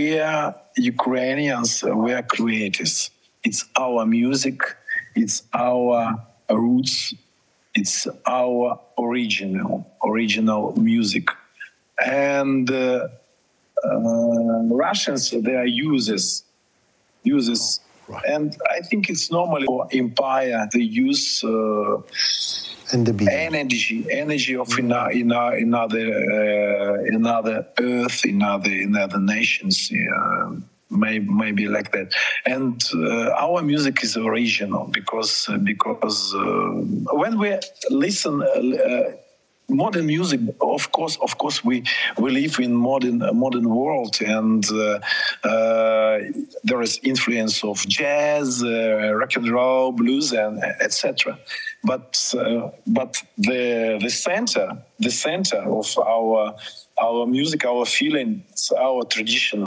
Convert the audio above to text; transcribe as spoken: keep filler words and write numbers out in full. We are Ukrainians, we are creators. It's our music, it's our roots, it's our original, original music. And uh, uh, Russians, they are users, users. Right. And I think it's normally for empire, they use uh, and the energy, energy of in, in, in other, uh, in other earth, in other, in other nations, uh, maybe, maybe like that. And uh, our music is original because, because uh, when we listen, uh, uh, modern music, of course, of course, we we live in modern uh, modern world, and uh, uh, there is influence of jazz, uh, rock and roll, blues, and et cetera. But uh, but the the center the center of our our music, our feeling, it's our tradition.